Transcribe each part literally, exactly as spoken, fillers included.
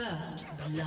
First blood.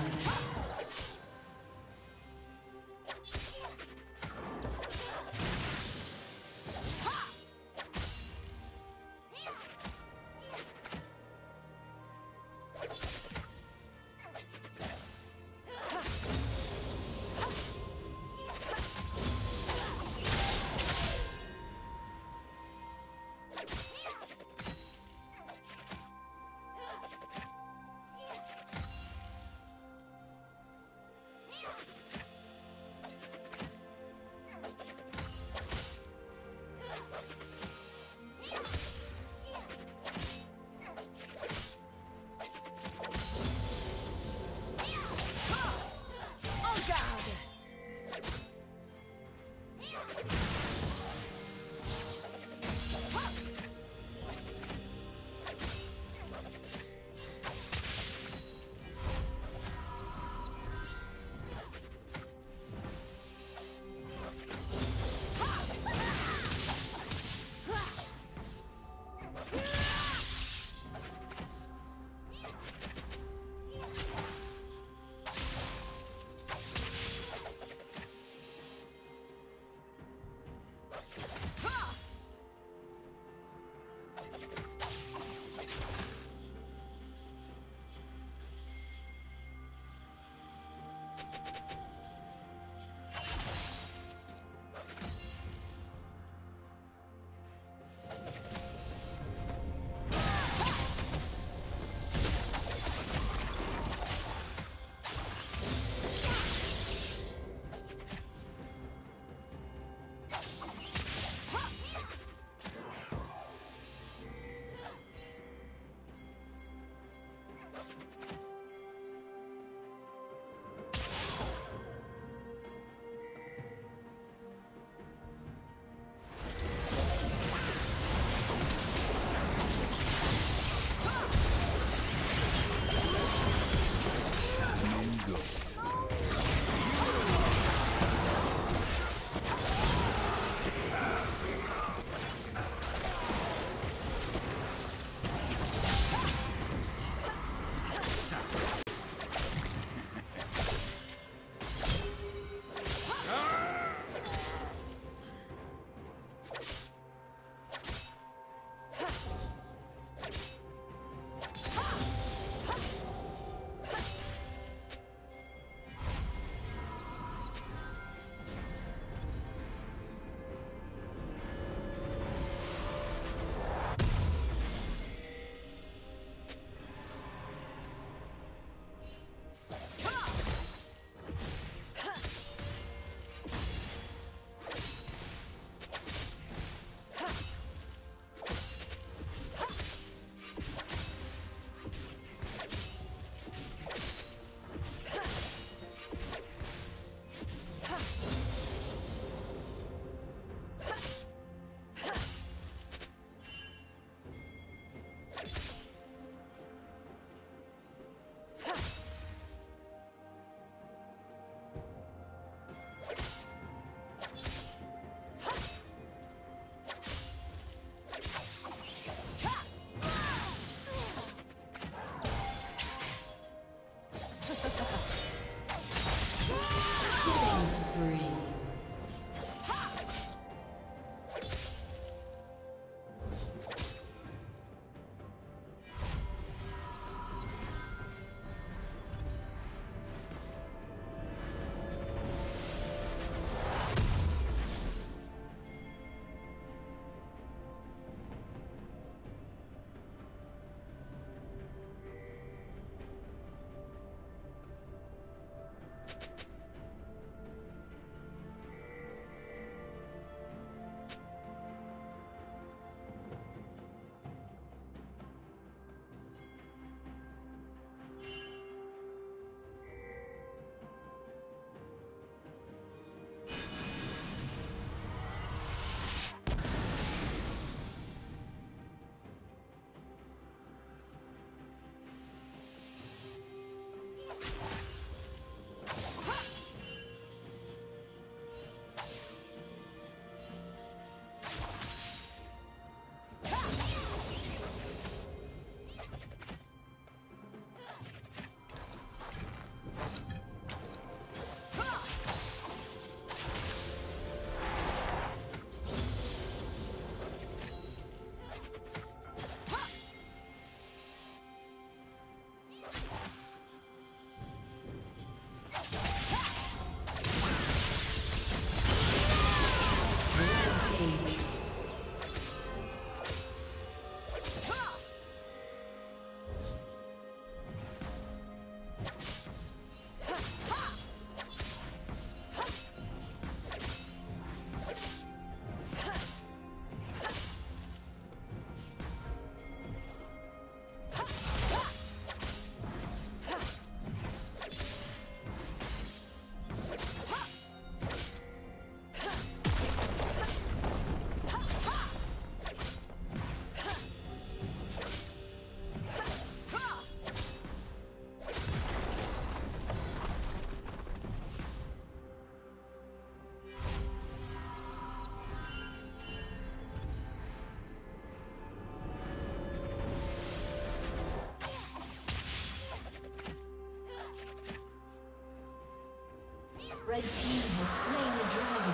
Red team has slain the dragon.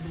Blue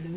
Blue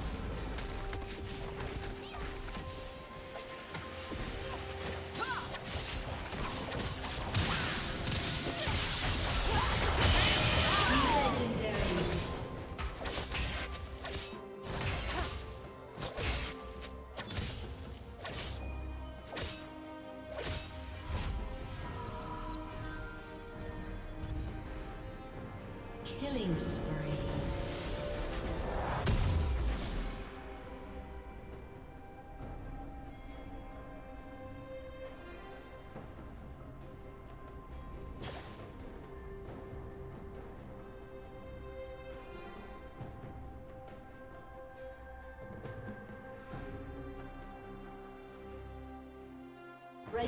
Killing spree. Red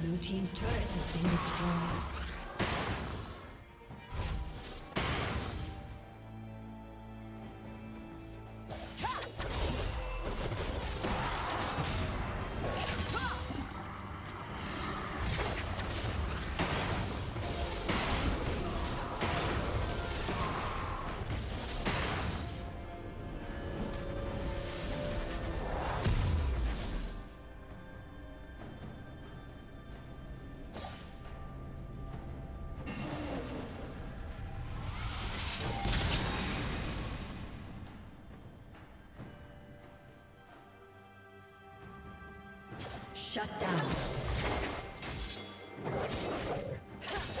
Blue team's turret has been destroyed. Shut down.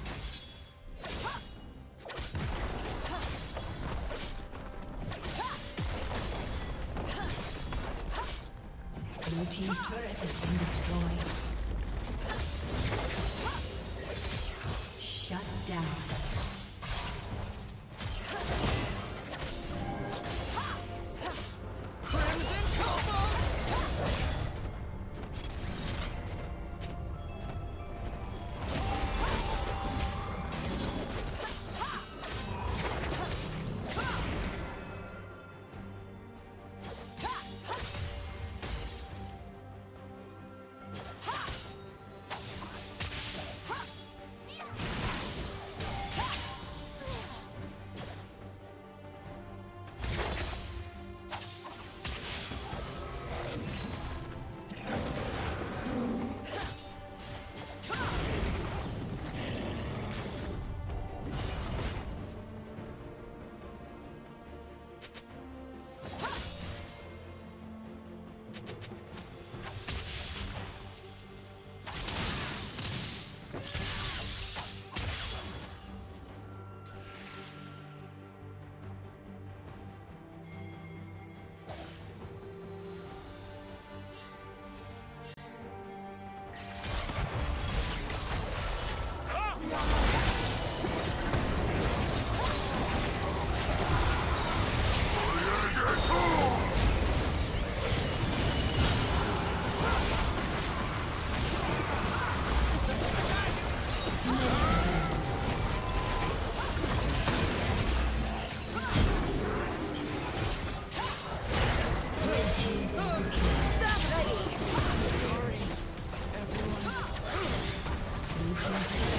Ha! Come on.